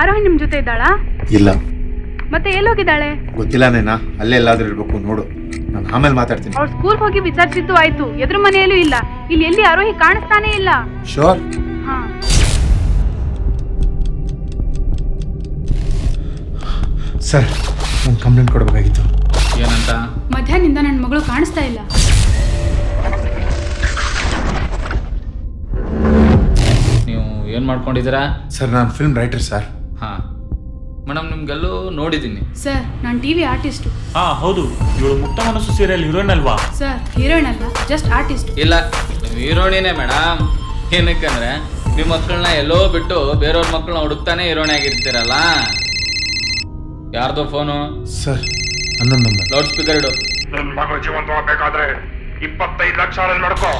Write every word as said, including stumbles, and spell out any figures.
ಆರೋಹಿ ನಿಮ್ ಜೊತೆ ಇದ್ದಾಳಾ? ಇಲ್ಲ. ಮತ್ತೆ ಎಲ್ಲೋಗಿದ್ದಾಳೆ? ಗೊತ್ತಿಲ್ಲ ನೇನಾ, ಅಲ್ಲೇ ಎಲ್ಲಾದ್ರೂ ಇರಬೇಕು. ನೋಡು, ನಾನು ಆಮೇಲೆ ಮಾತಾಡ್ತೀನಿ. ಅವ್ರು ಸ್ಕೂಲ್ ಹೋಗಿ ವಿಚಾರಿಸಿದ್ದು ಆಯ್ತು, ಎದುರು ಮನೆಯಲ್ಲೂ ಇಲ್ಲ, ಇಲ್ಲಿ ಎಲ್ಲಿ ಆರೋಹಿ ಕಾಣಿಸ್ತಾನೆ ಇಲ್ಲ. ಶೋರ್? ಹಾ. ಸರ್, ನಾನು ಕಂಪ್ಲೇಂಟ್ ಕೊಡಬೇಕಾಗಿತ್ತು. ಏನಂತ? ಮಧ್ಯಾಹ್ನದಿಂದ ನನ್ನ ಮಗಳು ಕಾಣಿಸ್ತಾ ಇಲ್ಲ. ನೀವು ಏನು ಮಾಡ್ಕೊಂಡಿದ್ದೀರಾ? ಸರ್, ನಾನು ಫಿಲ್ಮ್ ರೈಟರ್ ಸರ್. ಹಾಂ ಮೇಡಮ್, ನಿಮ್ಗೆಲ್ಲೂ ನೋಡಿದ್ದೀನಿ ಸರ್. ನಾನು ಟಿವಿ ಆರ್ಟಿಸ್ಟು. ಹಾಂ ಹೌದು, ಇವಳು ಮುಕ್ತ ಮನಸ್ಸು ಸೀರಿಯಲ್ ಹೀರೋಯಿನ್ ಅಲ್ವಾ ಸರ್? ಹೀರೋಯಿನ್ ಅಲ್ಲ, ಜಸ್ಟ್ ಆರ್ಟಿಸ್ಟ್. ಇಲ್ಲ, ನೀವು ಹೀರೋಯಿನೇ ಮೇಡಮ್. ಏನಕ್ಕಂದ್ರೆ ನಿಮ್ಮ ಮಕ್ಕಳನ್ನ ಎಲ್ಲೋ ಬಿಟ್ಟು ಬೇರೆಯವ್ರ ಮಕ್ಕಳನ್ನ ಹುಡುಕ್ತಾನೆ ಹೀರೋಯಿನ್ ಆಗಿರ್ತೀರಲ್ಲ. ಯಾರ್ದೋ ಫೋನು ಸರ್? ಹನ್ನೊಂದು ನಂಬರ್. ಲೌಡ್ ಸ್ಪೀಕರ್ ಇಡು. ನನ್ನ ಮಗಳು ಜೀವಂತವಾಗಿ ಬೇಕಾದ್ರೆ ಇಪ್ಪತ್ತೈದು ಲಕ್ಷ ಮಾಡ್ಕೋ.